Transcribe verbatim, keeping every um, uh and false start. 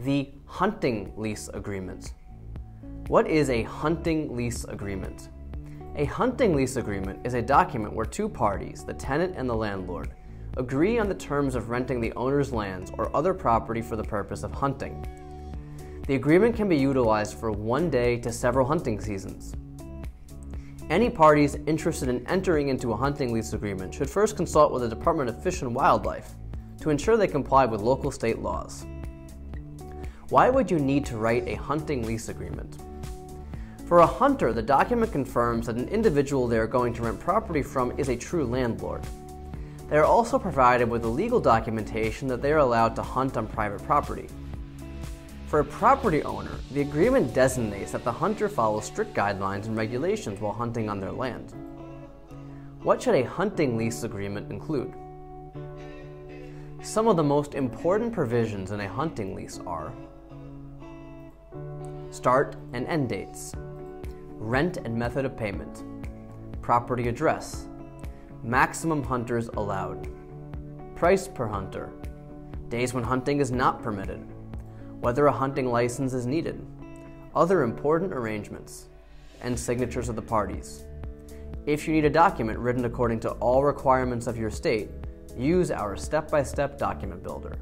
the hunting lease agreement. What is a hunting lease agreement? A hunting lease agreement is a document where two parties, the tenant and the landlord, agree on the terms of renting the owner's lands or other property for the purpose of hunting. The agreement can be utilized for one day to several hunting seasons. Any parties interested in entering into a hunting lease agreement should first consult with the Department of Fish and Wildlife to ensure they comply with local state laws. Why would you need to write a hunting lease agreement? For a hunter, the document confirms that an individual they are going to rent property from is a true landlord. They are also provided with the legal documentation that they are allowed to hunt on private property. For a property owner, the agreement designates that the hunter follows strict guidelines and regulations while hunting on their land. What should a hunting lease agreement include? Some of the most important provisions in a hunting lease are start and end dates, rent and method of payment, property address, maximum hunters allowed, price per hunter, days when hunting is not permitted, whether a hunting license is needed, other important arrangements, and signatures of the parties. If you need a document written according to all requirements of your state, use our step-by-step document builder.